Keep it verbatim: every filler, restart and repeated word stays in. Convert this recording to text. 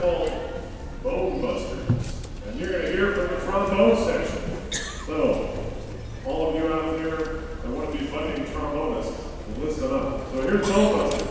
Bone Busters, and you're going to hear from the trombone section. So, all of you out there that want to be budding trombonists, listen up. So here's Bone Busters.